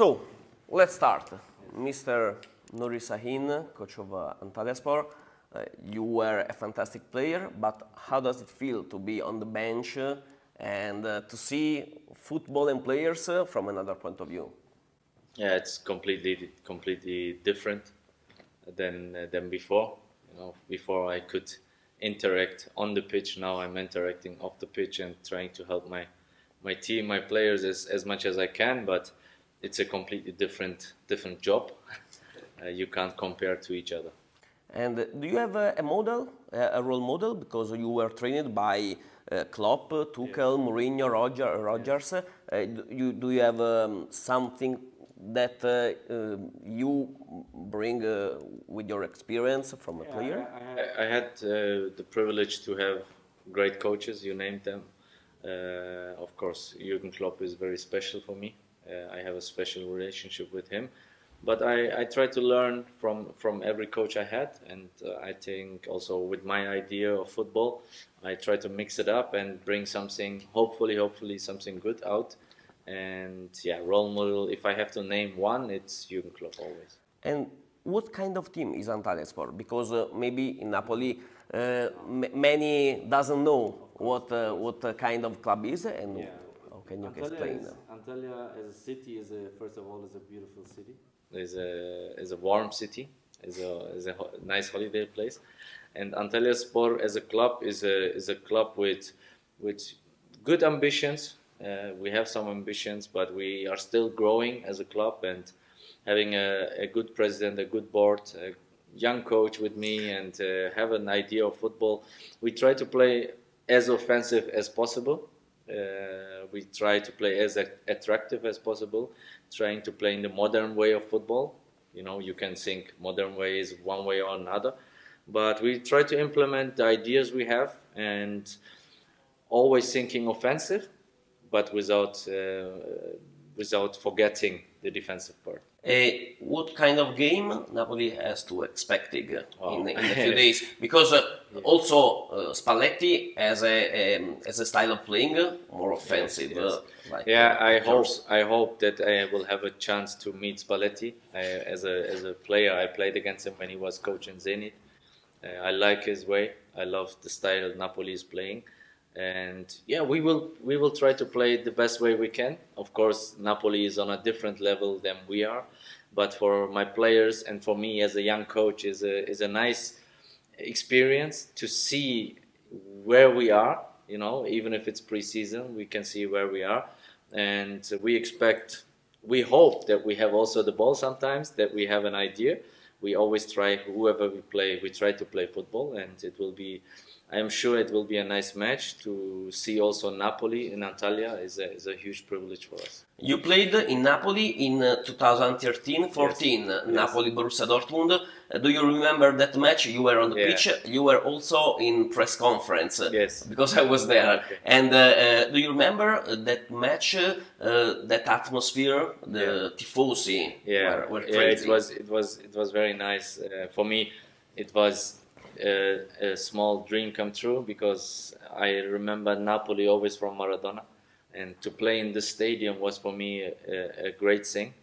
So, let's start. Mr. Nuri Şahin, coach of Antalyaspor, you were a fantastic player, but how does it feel to be on the bench and to see football and players from another point of view? Yeah, it's completely different than before. You know, before I could interact on the pitch. Now I'm interacting off the pitch and trying to help my team, my players as much as I can. But it's a completely different job. You can't compare to each other. And do you have a model, a role model? Because you were trained by Klopp, Tuchel, yeah, Mourinho, Rogers. Yeah. Do you have something that you bring with your experience from a player? I had the privilege to have great coaches, you named them. Of course, Jürgen Klopp is very special for me. I have a special relationship with him. But I try to learn from every coach I had, and I think also with my idea of football, I try to mix it up and bring something, hopefully something good out. And yeah, role model, if I have to name one, it's Jürgen Klopp always. And what kind of team is Antalyaspor? Because maybe in Napoli, many doesn't know what kind of club is, and yeah, how can you explain? Antalya as a city is first of all a beautiful city. Is a warm city, is a nice holiday place, and Antalyaspor as a club is a club with good ambitions. We have some ambitions, but we are still growing as a club, and having a good president, a good board, a young coach with me, and have an idea of football. We try to play as offensive as possible. We try to play as attractive as possible, trying to play in the modern way of football. You know, you can think modern way is one way or another, but we try to implement the ideas we have and always thinking offensive, but without forgetting the defensive part. What kind of game Napoli has to expect in a few days? Because yeah, also Spalletti has a style of playing more offensive. Yes, yes. Like, yeah, I hope that I will have a chance to meet Spalletti. As a player, I played against him when he was coaching Zenit. I like his way. I love the style Napoli is playing. And yeah, we will try to play the best way we can. Of course, Napoli is on a different level than we are, but for my players and for me as a young coach is a nice experience to see where we are. You know, even if it's pre-season, we can see where we are, and we hope that we have also the ball sometimes, that we have an idea. We always try, whoever we play, we try to play football, and it will be, I'm sure it will be a nice match. To see also Napoli in Antalya is a huge privilege for us. You played in Napoli in 2013-14, yes. Napoli, Borussia Dortmund. Do you remember that match? You were on the, yeah, pitch. You were also in press conference. Yes, because I was there. Okay. And do you remember that match? That atmosphere, the, yeah, tifosi. Yeah, were crazy. Yeah, it was very nice for me. It was a small dream come true, because I remember Napoli always from Maradona, and to play in this stadium was for me a great thing.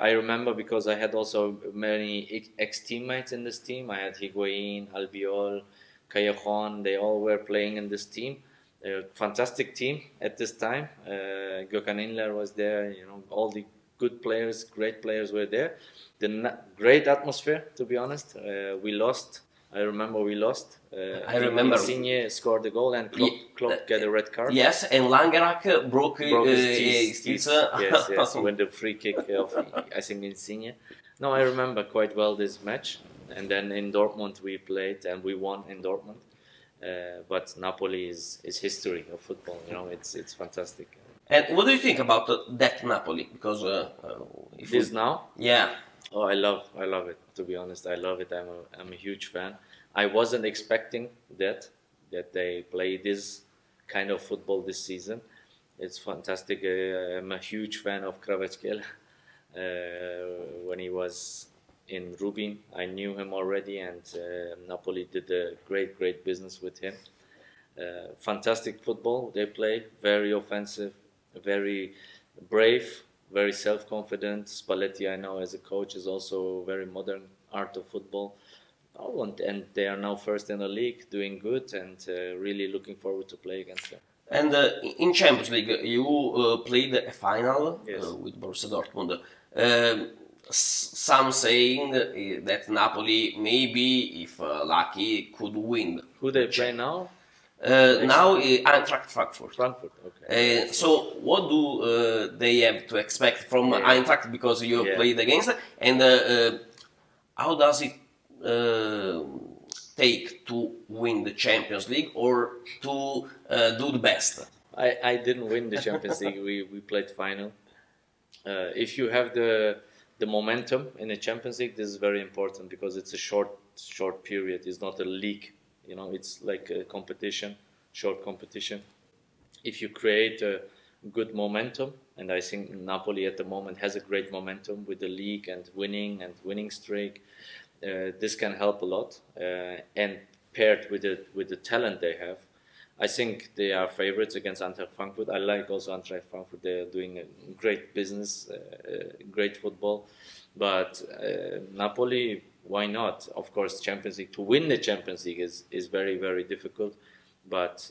I remember because I had also many ex-teammates in this team. I had Higuain, Albiol, Callejon, they all were playing in this team. A fantastic team at this time. Gökhan Inler was there, you know, all the good players, great players were there. The great atmosphere, to be honest. We lost. I remember we lost. I remember Insigne scored the goal, and Klopp got a red card. Yes, and Langerak broke his teeth. Yes, yes, when the free kick of, I think, Insigne. No, I remember quite well this match. And then in Dortmund we played, and we won in Dortmund. But Napoli is history of football. You know, it's fantastic. And what do you think about that Napoli? Because if it is now, yeah. Oh, I love it. To be honest, I love it. I'm a huge fan. I wasn't expecting that they play this kind of football this season. It's fantastic. I'm a huge fan of Kvaratskhelia. When he was in Rubin, I knew him already, and Napoli did a great business with him. Fantastic football they play. Very offensive, very brave. very self-confident. Spalletti, I know, as a coach, is also very modern art of football. Oh, and they are now first in the league, doing good, and really looking forward to play against them. And in Champions League, you played a final, yes, with Borussia Dortmund. Some saying that Napoli, maybe, if lucky, could win. Who they play now? Now, Eintracht Frankfurt. Frankfurt, okay. So, what do they have to expect from Eintracht, because you have played against it? And how does it take to win the Champions League or to do the best? I didn't win the Champions League, we played final. If you have the momentum in the Champions League, this is very important because it's a short period. It's not a league, you know, it's like a competition, short competition. If you create a good momentum, and I think Napoli at the moment has a great momentum with the league and winning streak, this can help a lot, and paired with the talent they have, I think they are favorites against Eintracht Frankfurt. I like also Eintracht Frankfurt. They are doing a great business, great football, but Napoli, why not? Of course, Champions League, to win the Champions League is very, very difficult, but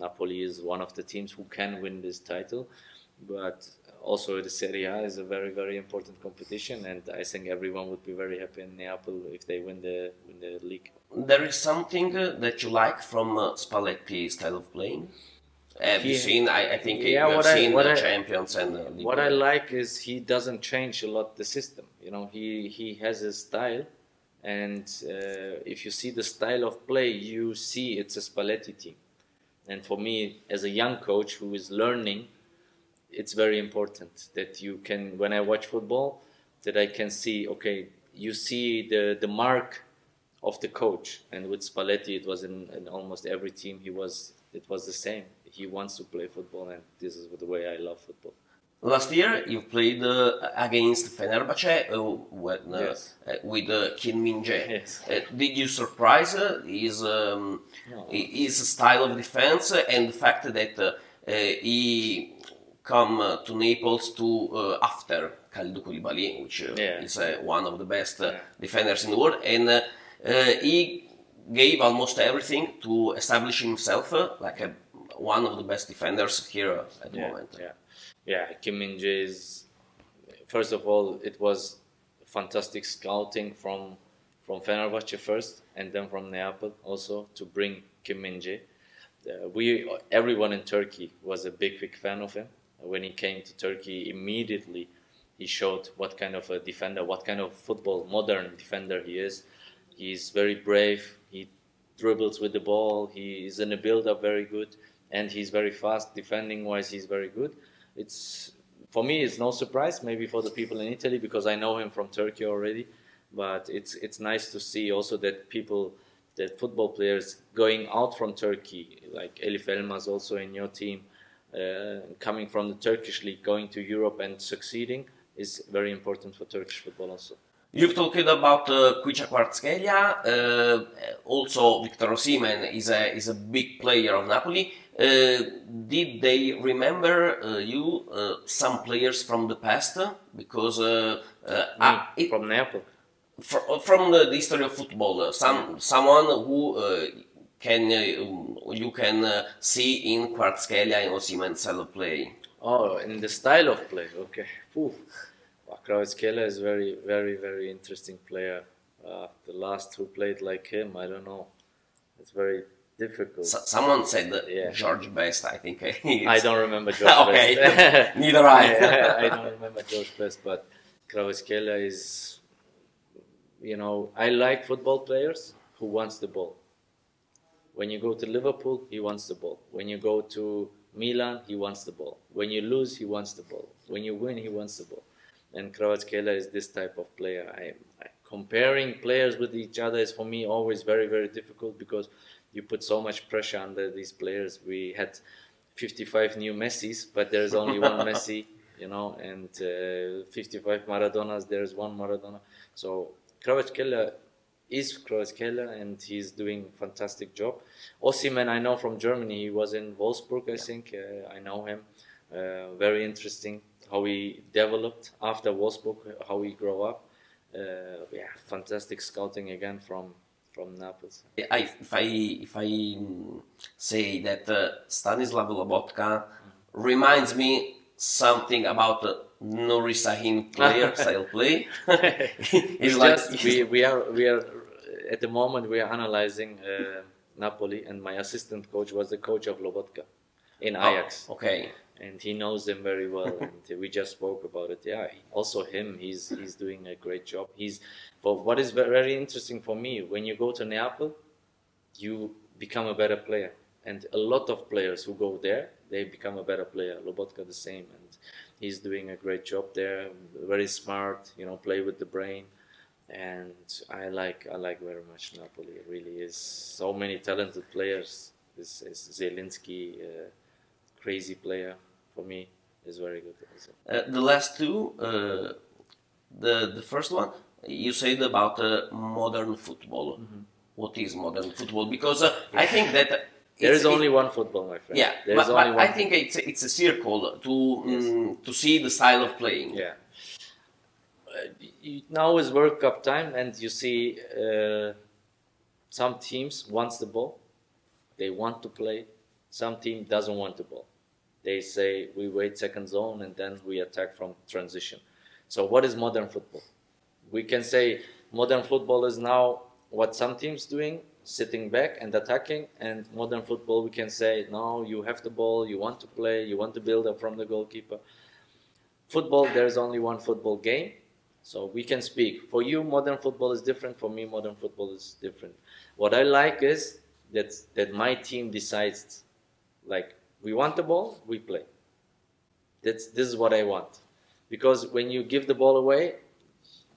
Napoli is one of the teams who can win this title. But also the Serie A is a very, very important competition, and I think everyone would be very happy in Naples if they win the league. There is something that you like from Spalletti's style of playing? Have you seen, I think you have seen the Champions and the league. What I like is he doesn't change a lot the system. You know, he has his style, and if you see the style of play, you see it's a Spalletti team. And for me, as a young coach who is learning, it's very important that you can, when I watch football, that I can see, okay, you see the mark of the coach. And with Spalletti, it was in almost every team it was the same. He wants to play football, and this is the way I love football. Last year, you played against Fenerbahce with Kim Min-jae. Yes. Did you surprise his style of defense and the fact that he come to Naples to after Khalidou Koulibaly, which is one of the best defenders in the world, and he gave almost everything to establish himself like one of the best defenders here at the moment. Yeah, Kim Min-jae is, first of all, it was fantastic scouting from Fenerbahce first, and then from Naples also to bring Kim Min-jae. Everyone in Turkey was a big fan of him. When he came to Turkey, immediately he showed what kind of a defender, what kind of football, modern defender he is. He is very brave, he dribbles with the ball, he is in the build-up very good, and he's very fast, defending-wise he's very good. It's, for me, it's no surprise, maybe for the people in Italy, because I know him from Turkey already, but it's nice to see also that people, that football players going out from Turkey, like Elif Elmas also in your team, coming from the Turkish league, going to Europe and succeeding is very important for Turkish football also. You've talked about Kvaratskhelia, also Victor Osimhen is a big player of Napoli. Did they remember you, some players from the past? Because from Napoli? From the history of football, someone who you can see in Kvaratskhelia and Osimhen's style of play. Oh, in the style of play, okay. Kvaratskhelia is very, very, very interesting player. The last who played like him, I don't know. It's very difficult. Someone said George Best, I think. I don't remember George Best. Neither I don't remember George Best, but Kvaratskhelia is, you know, I like football players who wants the ball. When you go to Liverpool, he wants the ball. When you go to Milan, he wants the ball. When you lose, he wants the ball. When you win, he wants the ball. And Kvaratskhelia is this type of player. Comparing players with each other is for me always very, very difficult because you put so much pressure under these players. We had 55 new Messis, but there's only one Messi, you know, and 55 Maradonas, there's one Maradona. So Kvaratskhelia is Kvaratskhelia, and he's doing a fantastic job. Osimhen, I know from Germany, he was in Wolfsburg, I think. I know him. Very interesting how he developed after Wolfsburg, how he grew up. Yeah, fantastic scouting again from Naples. If I say that Stanislav Lobotka reminds me something about Nuri Şahin player style play. It's like just, we are at the moment we are analyzing Napoli, and my assistant coach was the coach of Lobotka in Ajax. Oh, okay. And he knows them very well, and we just spoke about it. Yeah, also him, he's doing a great job. But what is very interesting for me, when you go to Naples, you become a better player. And a lot of players who go there, they become a better player. Lobotka the same, and he's doing a great job there. Very smart, you know, play with the brain. And I like very much Napoli. It really is so many talented players. This is Zelensky. Crazy player for me is very good. The last two, the first one you said about modern football. Mm-hmm. What is modern football? Because I think that there is only one football, my friend. Yeah, but I think it's a circle to yes. To see the style of playing. Yeah. Now is World Cup time, and you see some teams wants the ball, they want to play. Some team doesn't want the ball. They say, we wait second zone and then we attack from transition. So what is modern football? We can say modern football is now what some teams doing, sitting back and attacking. And modern football, we can say, no, you have the ball, you want to play, you want to build up from the goalkeeper. Football, there's only one football game. So we can speak. For you, modern football is different. For me, modern football is different. What I like is that my team decides, like, we want the ball, we play. This is what I want. Because when you give the ball away,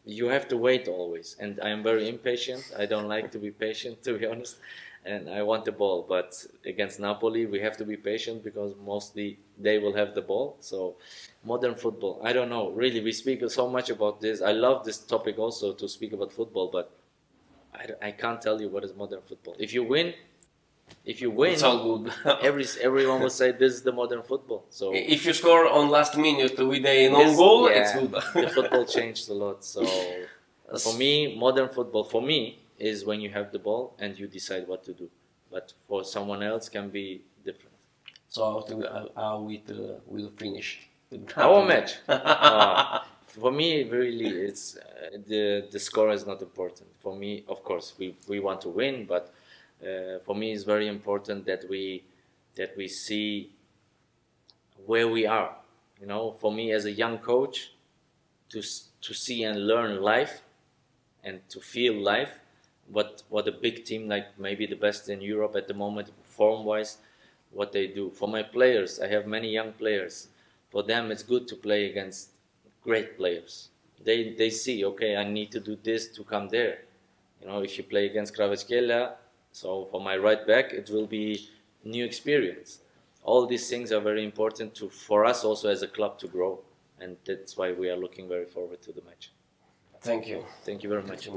you have to wait always. And I am very impatient. I don't like to be patient, to be honest. And I want the ball. But against Napoli, we have to be patient because mostly they will have the ball. So modern football, I don't know. Really, we speak so much about this. I love this topic also to speak about football, but I can't tell you what is modern football. If you win, it's all good. everyone will say this is the modern football. So if you score on last minute with an own goal, yeah, it's good. The football changed a lot. So for me, modern football for me is when you have the ball and you decide what to do. But for someone else, can be different. So we'll finish our match. For me, really, it's the score is not important. For me, of course, we want to win, but. For me, it's very important that we see where we are. You know, for me as a young coach, to see and learn life, and to feel life. What a big team like maybe the best in Europe at the moment, form-wise, what they do. For my players, I have many young players. For them, it's good to play against great players. They see, okay, I need to do this to come there. You know, if you play against Kvaratskhelia. So for my right back, it will be new experience. All these things are very important for us also as a club to grow. And that's why we are looking very forward to the match. Thank you. Thank you very much.